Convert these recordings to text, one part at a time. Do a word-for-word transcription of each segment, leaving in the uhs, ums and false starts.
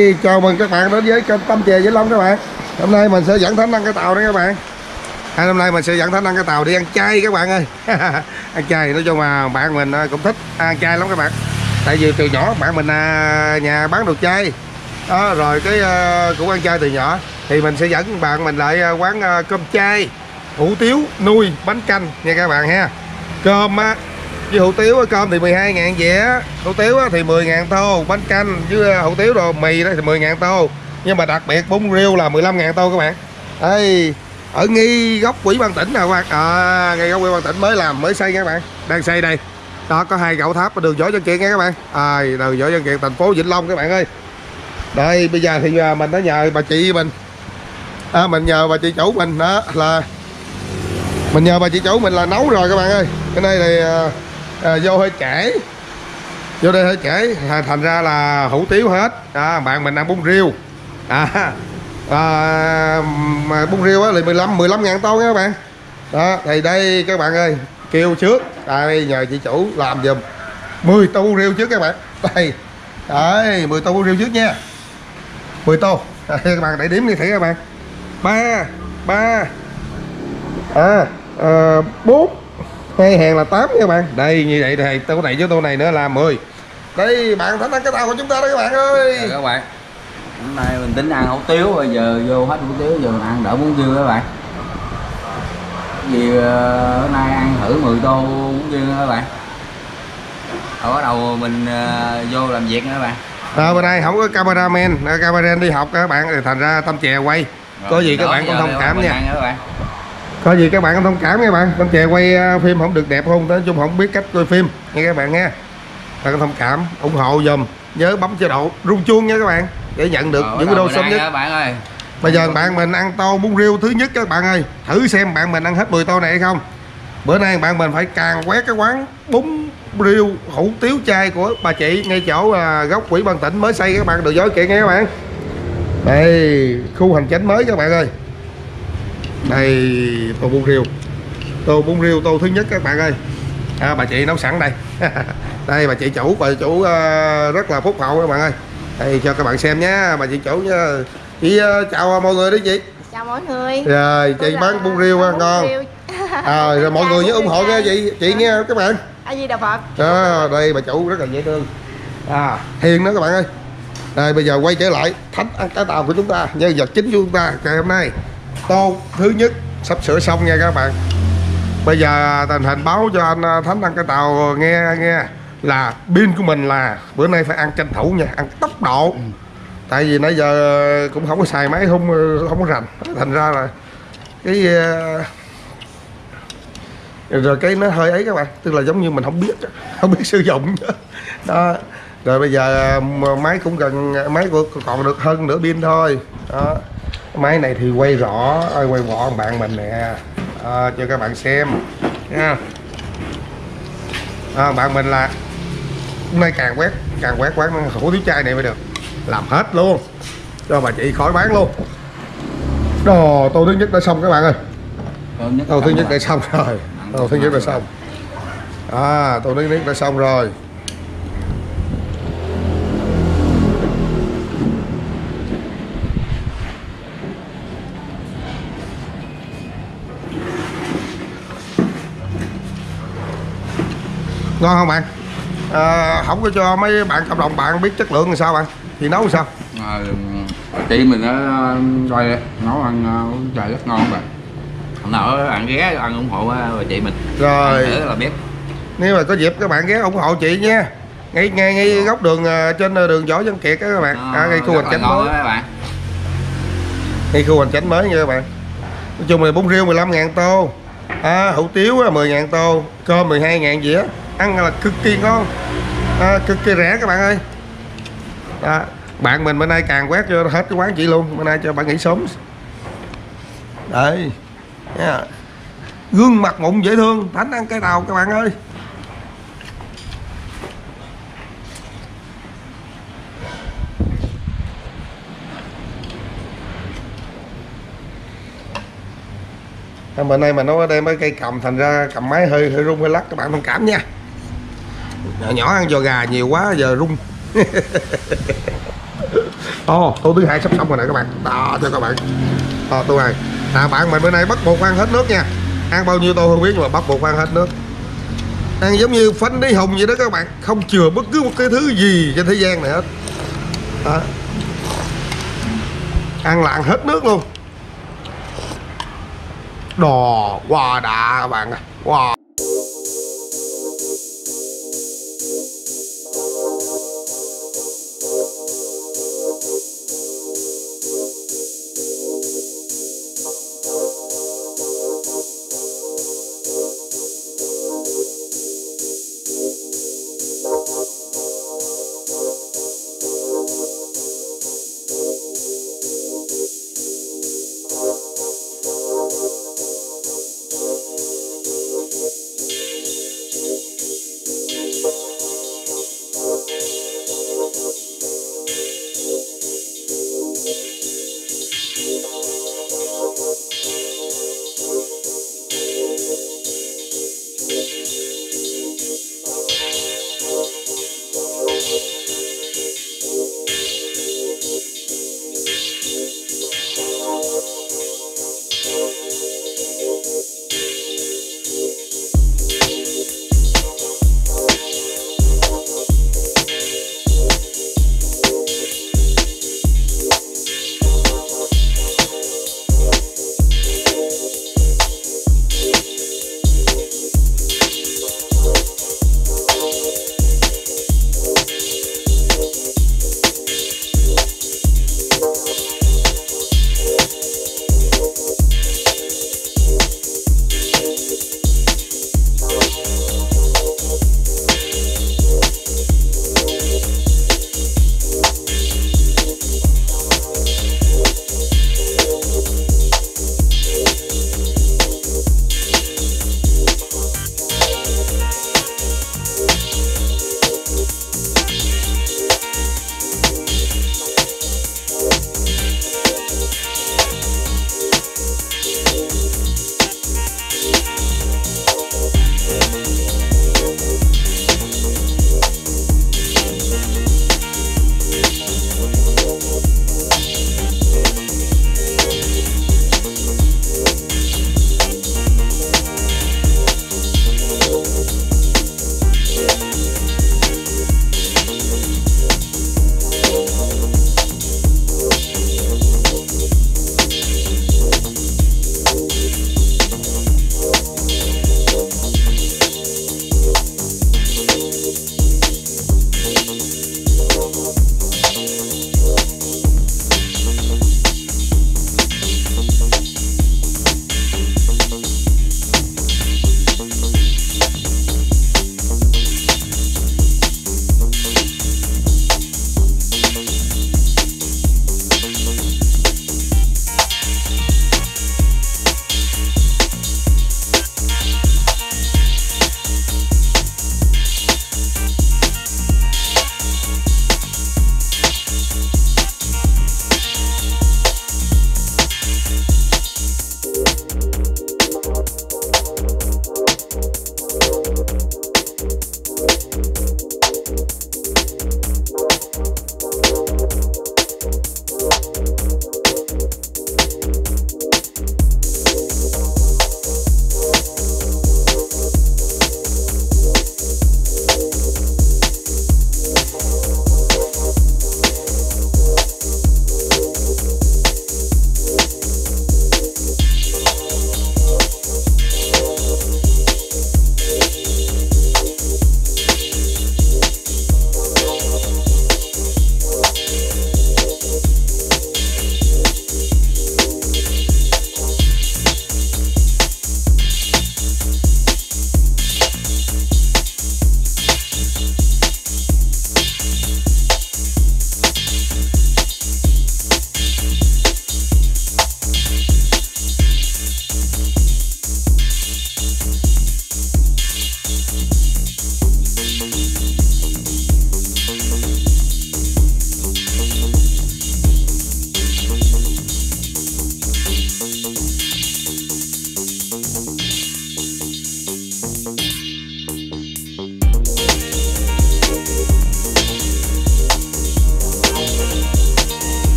Ê, chào mừng các bạn đến với kênh Tâm Chè Vĩnh Long các bạn. Hôm nay mình sẽ dẫn Thánh ăn Cái Tàu đấy các bạn. À, hôm nay mình sẽ dẫn Thánh ăn Cái Tàu đi ăn chay các bạn ơi. Ăn chay, nói chung mà bạn mình cũng thích ăn chay lắm các bạn. Tại vì từ nhỏ bạn mình nhà bán đồ chay đó, rồi cái cũng ăn chay từ nhỏ. Thì mình sẽ dẫn bạn mình lại quán cơm chay, hủ tiếu, nuôi, bánh canh nha các bạn ha. Cơm á, với hủ tiếu, cơm thì mười hai ngàn dẻ, hủ tiếu thì mười ngàn tô, bánh canh với hủ tiếu rồi mì đó thì mười ngàn tô. Nhưng mà đặc biệt bún riêu là mười lăm ngàn tô các bạn. Ê, ở Nghi Góc Quỷ Văn Tỉnh nè các bạn. À, Nghi Góc Quỷ Văn Tỉnh mới làm, mới xây nha các bạn. Đang xây đây. Đó, có hai cậu tháp ở đường Võ Văn Kiệt nha các bạn. À, đường Võ Văn Kiệt, thành phố Vĩnh Long các bạn ơi. Đây, bây giờ thì mình đã nhờ bà chị mình à, mình nhờ bà chị chủ mình đó là mình nhờ bà chị chủ mình là nấu rồi các bạn ơi. Cái này thì à, vô hơi trễ, vô đây hơi trễ, thành ra là hủ tiếu hết. À, bạn mình ăn bún riêu. À, à, mà bún riêu á thì mười lăm ngàn tô nha các bạn. Đó, thì đây các bạn ơi, kêu trước, đây nhờ chị chủ làm giùm mười tô bún riêu trước các bạn. Đây, đấy, mười tô bún riêu trước nha, mười tô. À, các bạn để điểm đi thử các bạn. Ba ba à, à, bốn hai hàng là tám nha các bạn. Đây như vậy thì tô này với tô này nữa là mười. Đây bạn Thánh ăn Cái Tàu của chúng ta đó các bạn ơi. Dạ, các bạn, hôm nay mình tính ăn hủ tiếu, bây giờ vô hết hủ tiếu giờ ăn đỡ bún riêu các bạn. Vì hôm nay ăn thử mười tô bún riêu các bạn. Ở bắt đầu mình vô làm việc nữa các bạn. À, bên đây không có cameraman, cameraman đi học các bạn, thì thành ra Tâm Chè quay. Rồi, có gì các bạn cũng thông cảm nha. Có gì các bạn cũng thông cảm nha bạn. Tâm Chè quay phim không được đẹp không, nói chung không biết cách coi phim nha các bạn nha. Bạn thông cảm, ủng hộ dùm, nhớ bấm chế độ rung chuông nha các bạn để nhận được. Rồi, những video sớm nhất. Bạn ơi. Bây giờ bạn mình ăn tô bún riêu thứ nhất các bạn ơi. Thử xem bạn mình ăn hết mười tô này hay không. Bữa nay bạn mình phải càn quét cái quán bún riêu hủ tiếu chay của bà chị ngay chỗ Góc Quỹ Bình Tĩnh mới xây các bạn, được giới kiện nghe các bạn. Đây, khu hành chính mới các bạn ơi. Đây, tô bún riêu. Tô bún riêu tô thứ nhất các bạn ơi. À, bà chị nấu sẵn đây. Đây bà chị chủ, bà chủ rất là phúc hậu các bạn ơi. Đây cho các bạn xem nhé, bà chị chủ nha. Chị chào mọi người đấy chị. Chào mọi người. Rồi, chị bán bún riêu ngon. À, rồi mọi người nhớ ủng hộ nha chị, chị nghe các bạn. A Di Đà Phật. Đó, đây bà chủ rất là dễ thương. À, hiền đó các bạn ơi. Đây bây giờ quay trở lại Thánh ăn Cái Tàu của chúng ta, nhân vật chính của chúng ta ngày hôm nay. Tô thứ nhất sắp sửa xong nha các bạn. Bây giờ tình hình báo cho anh Thánh ăn Cái Tàu nghe nghe là pin của mình là bữa nay phải ăn tranh thủ nha, ăn tốc độ. Tại vì nãy giờ cũng không có xài máy, không không có rành, thành ra là cái rồi cái nó hơi ấy các bạn, tức là giống như mình không biết không biết sử dụng đó. Rồi bây giờ máy cũng gần, máy của còn được hơn nửa pin thôi đó. Máy này thì quay rõ, quay vỏ bạn mình nè à, cho các bạn xem nha. À, bạn mình là hôm nay càng quét càng quét quán hủ tiếu chay này mới được, làm hết luôn cho bà chị khỏi bán luôn. Đồ tô thứ nhất đã xong các bạn ơi. Tô thứ nhất đã xong rồi. Tô thứ nhất đã xong. À, tô thứ nhất đã xong rồi. Ngon không bạn? À, không có cho mấy bạn cộng đồng bạn biết chất lượng làm sao bạn? Thì nấu sao? À, chị mình đã coi nấu ăn trời rất ngon bạn. Hôm nào bạn ghé ăn ủng hộ bà chị mình. Rồi. Thử là biết. Nếu mà có dịp các bạn ghé ủng hộ chị nha. Ngay ngay ngay góc đường trên đường Võ Văn Kiệt các bạn. À, à, ngay khu hành chính mới các bạn. Ngay khu hành chính mới nha các bạn. Nói chung là bún riêu mười lăm ngàn tô. À, hủ tiếu mười ngàn tô, cơm mười hai ngàn dĩa. Ăn là cực kỳ ngon, à, cực kỳ rẻ các bạn ơi. À, bạn mình bữa nay càng quét cho hết cái quán chị luôn, bữa nay cho bạn nghỉ sớm. Đấy, yeah. Gương mặt mụn dễ thương, Thánh ăn Cái Tàu các bạn ơi. À, bữa nay mà nó ở đây mấy cây cầm, thành ra cầm máy hơi hơi rung hơi lắc, các bạn thông cảm nha. Nhỏ, nhỏ ăn giò gà nhiều quá giờ rung. Ồ, tô thứ hai sắp xong rồi nè các bạn. Đó cho các bạn. Đó, tô này. À, bạn mình bữa nay bắt buộc ăn hết nước nha. Ăn bao nhiêu tô không biết nhưng mà bắt buộc ăn hết nước. Ăn giống như phánh đáy hồng vậy đó các bạn, không chừa bất cứ một cái thứ gì trên thế gian này hết. Đó. Ăn lạng hết nước luôn. Đò quá đã các bạn ơi. Wow. Thank you.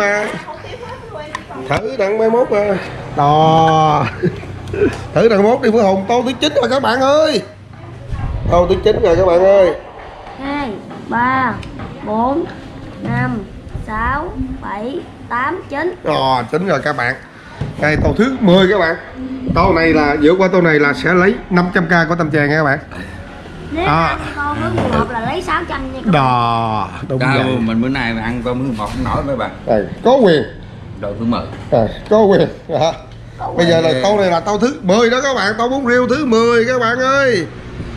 mà. Thử đặng mai mốt à. Đò. Thử đặng mốt đi Phở Hùng, tô thứ chín rồi các bạn ơi. Tô thứ chín rồi các bạn ơi. hai, ba, bốn, năm, sáu, bảy, tám, chín. Rồi, chín rồi các bạn. Đây tô thứ mười các bạn. Tô này là vượt qua tô này là sẽ lấy năm trăm k của Tâm Chè nha các bạn. Nếu à. ăn con mướn mười một là lấy sáu trăm nha các Đò, đúng Đâu, vậy. Mình bữa nay mà ăn con mướn mười một không nổi mấy bạn. Đây, có quyền. Đội thứ mười. Đây, có quyền. À. Có Bây quyền. giờ là tô này là tô thứ mười đó các bạn, tô bún riêu thứ mười các bạn ơi.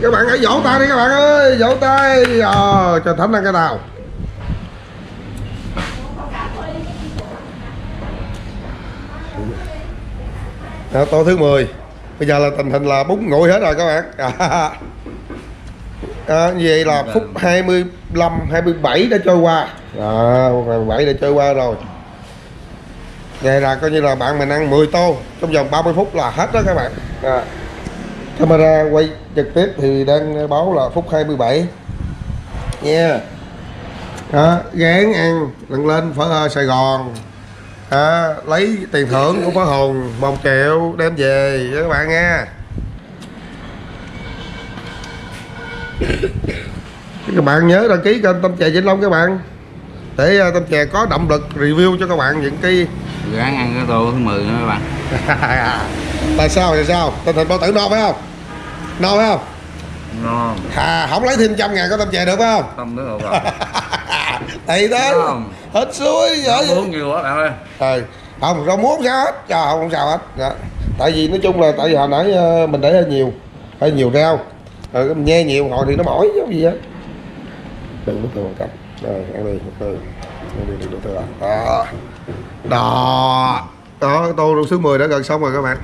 Các bạn hãy vỗ tay đi các bạn ơi, vỗ tay ờ, cho Thánh Ăn Cái Tàu. Đó, tô thứ mười. Bây giờ là tình hình là bún nguội hết rồi các bạn. À. À, vậy là phút hai mươi lăm, hai mươi bảy đã trôi qua. Đó, hai mươi bảy đã trôi qua rồi. Vậy là coi như là bạn mình ăn mười tô trong vòng ba mươi phút là hết đó các bạn. À. Camera quay trực tiếp thì đang báo là phút hai mươi bảy nha. Yeah. Đó, gán ăn lần lên Phở Sài Gòn. À, lấy tiền thưởng của Phở Hùng một triệu đem về các bạn nghe. Các bạn nhớ đăng ký kênh Tâm Chè Vĩnh Long các bạn, để Tâm Chè có động lực review cho các bạn những cái dự án ăn cái tô thứ mười nữa các bạn. Tại sao tại sao tình hình bao tử no phải không? No phải không? No. À, không lấy thêm trăm ngàn của Tâm Chè được phải không? Không được rồi. Thì đó hết suối rồi. Rau muống nhiều quá bạn ơi. Rồi không rau muống sao hết, trời không sao hết. Đó. Tại vì nói chung là tại vì hồi nãy mình để hơi nhiều, hơi nhiều rau. Rồi mình nghe nhiều hồi thì nó mỏi giống gì vậy. Đừng có thừa cặp. Rồi ăn đi, thừa. Ăn đi, thừa. Đó. Đó. Đó, tô số mười đã gần xong rồi các bạn.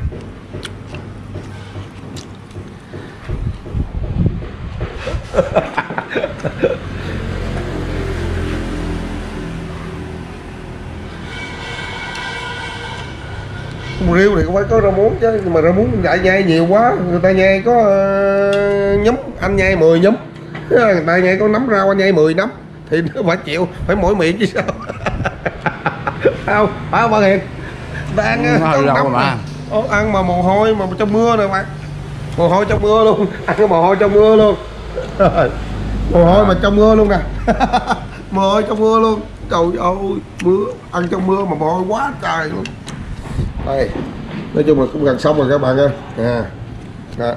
Riêu thì cũng phải có rau muống chứ, nhưng mà rau muống lại nhai nhiều quá, người ta nhai có uh, nhúm, anh nhai mười nhúm, người ta nhai có nấm rau anh nhai mười nấm, thì nó phải chịu, phải mỗi miệng chứ sao. Không, phải không bạn Hiền? Ta ăn uh, nấm mà. Ô, ăn mà mồ hôi mà trong mưa nè bạn, mồ hôi trong mưa luôn, ăn cái mồ hôi trong mưa luôn, mồ hôi mà trong mưa luôn nè, mồ hôi trong mưa luôn, trời ơi, mưa ăn trong mưa mà mồ hôi quá trời luôn. Đây, nói chung là cũng gần xong rồi các bạn ơi. À, đó.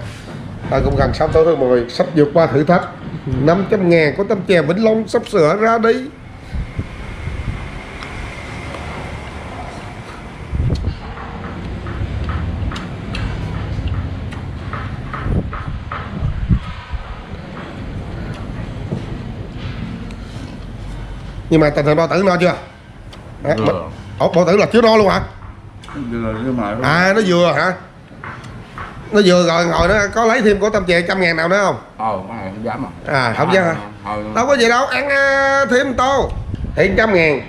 Đây cũng gần xong tối thứ mười, sắp vượt qua thử thách năm trăm ngàn của Tâm Chè Vĩnh Long sắp sửa ra đi. Nhưng mà tình hình bao tử no chưa? Đấy, ừ. Ủa, bao tử là chưa no luôn hả? À, nó vừa hả? Nó vừa rồi, hồi nó có lấy thêm của Tâm Chè trăm ngàn nào nữa không? Ờ, không dám à. À, không dám hả? Đâu có gì đâu, ăn thêm tô hiện trăm ngàn,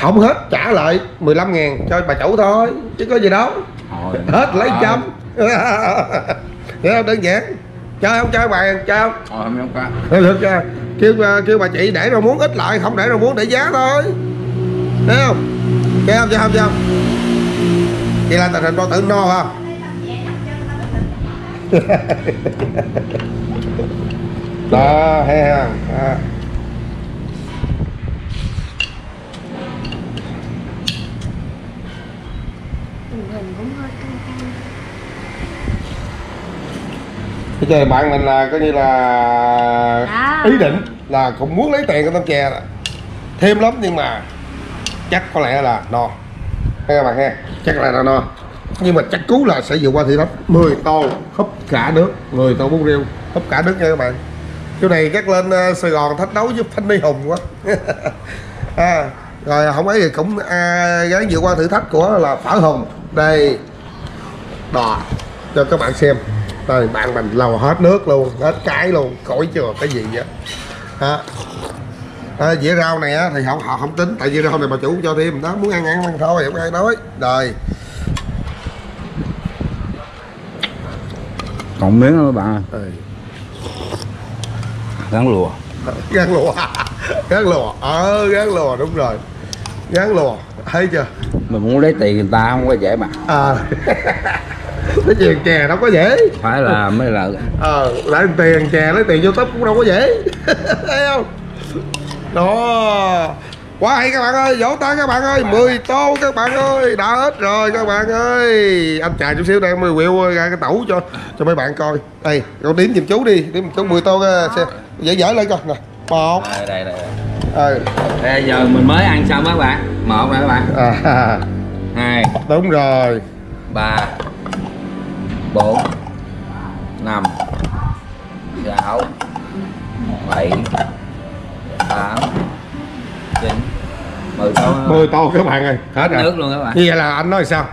không hết trả lại mười lăm ngàn cho bà chủ thôi, chứ có gì đâu. Hết lấy trăm. Hiểu không? Đơn giản. Chơi không chơi bà, chơi không? Ờ, không chơi. Được chưa? Kêu, kêu bà chị để rau muống ít lại, không để rau muống để giá thôi. Thấy không? Chơi không, chơi không, chơi không? Vậy là tình hình bao tử no không? Đó, hay ha. À. Cái trời bạn mình là coi như là ý định là cũng muốn lấy tiền của Tâm Chè thêm lắm, nhưng mà chắc có lẽ là no. Các bạn ha, chắc là no, nhưng mà chắc cú là sẽ vượt qua thử thách mười tô húp cả nước, mười tô bún riêu húp cả nước nha các bạn. Chỗ này chắc lên Sài Gòn thách đấu giúp Thanh Ni Hùng quá. À, rồi không ấy thì cũng à, gái vượt qua thử thách của là Phở Hùng đây đò cho các bạn xem. Rồi bạn mình lầu hết nước luôn, hết cái luôn, khỏi chưa cái gì vậy. À. À, dĩa rau này á, thì họ, họ không tính, tại vì rau này bà chủ cho thêm đó, muốn ăn ăn ăn thôi, không ai nói. Rồi còn miếng nữa bạn ơi. Ừ. Gán lùa, gán lùa, gán lùa, ờ gán lùa đúng rồi. Dán lùa, thấy chưa? Mình muốn lấy tiền người ta không có dễ mà. À. Lấy tiền chè đâu có dễ. Phải là mới là. Ờ, à, lấy tiền chè, lấy tiền YouTube cũng đâu có dễ. Thấy không? Đó. Quá hay các bạn ơi, vỗ tay các bạn ơi, mười tô các bạn ơi, đã hết rồi các bạn ơi. Anh chạy chút xíu đang mười quẹo ra cái tẩu cho cho mấy bạn coi. Đây, cậu đếm giùm chú đi, đếm chú mười tô xe. Dễ dễ lên coi nè. Một. Đây đây đây. Ờ. Bây giờ mình mới ăn xong các bạn. Một nè các bạn. À. Hai. Đúng rồi. Ba. Bốn. Năm. Sáu. Bảy. Tám. mười tô các bạn ơi, hết rồi. Nước luôn các bạn. Như vậy là anh nói sao?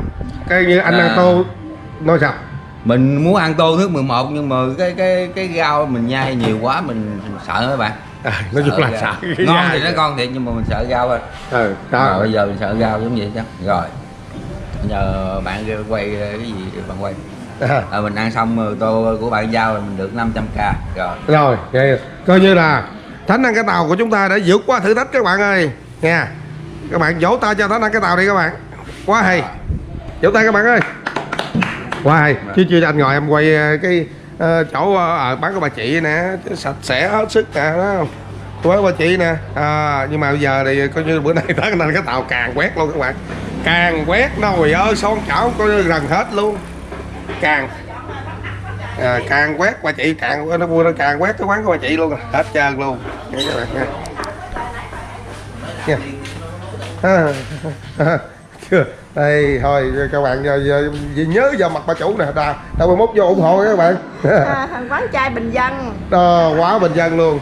Cái như anh à, ăn tô nói sao? Mình muốn ăn tô nước mười một nhưng mà cái cái cái rau mình nhai nhiều quá mình sợ các bạn. À, nói chung là rau. Sợ. Ngon thì nó ngon thiệt nhưng mà mình sợ rau thôi. Ừ, rồi bây giờ mình sợ rau giống vậy chứ. Rồi. Nhờ bạn quay cái gì bạn quay. À. À, mình ăn xong tô của bạn giao là mình được năm trăm k rồi. Rồi, vậy coi như là Thánh ăn Cái Tàu của chúng ta đã vượt qua thử thách các bạn ơi nha. Các bạn vỗ tay cho Thánh ăn Cái Tàu đi các bạn. Quá hay. Vỗ tay các bạn ơi. Quá hay. Chứ chưa anh ngồi em quay cái uh, chỗ uh, bán của bà chị nè, sạch sẽ hết sức nè đó không? Quán của bà chị nè. À, nhưng mà bây giờ thì coi như bữa nay Thánh ăn Cái Tàu càng quét luôn các bạn. Càng quét nồi ơi, son chảo coi như gần hết luôn. Càng À, càng quét bà chị càng nó vui nó càng quét cái quán của bà chị luôn, hết trơn luôn. Đấy, các bạn nha. Nha. À, à, chưa. Đây thôi các bạn giờ, giờ, nhớ vào mặt bà chủ nè, đà đâu mốt vô ủng hộ các bạn. À, quán chai bình dân. Đó, quá bình dân luôn.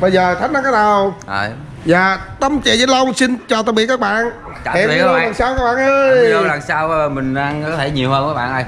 Bây giờ Thánh ăn Cái Tàu. À. Và Tâm Chè Vĩnh Long xin chào tạm biệt các bạn. Hẹn gặp lại lần sau các bạn ơi. Lần sau mình ăn có thể nhiều hơn các bạn ơi.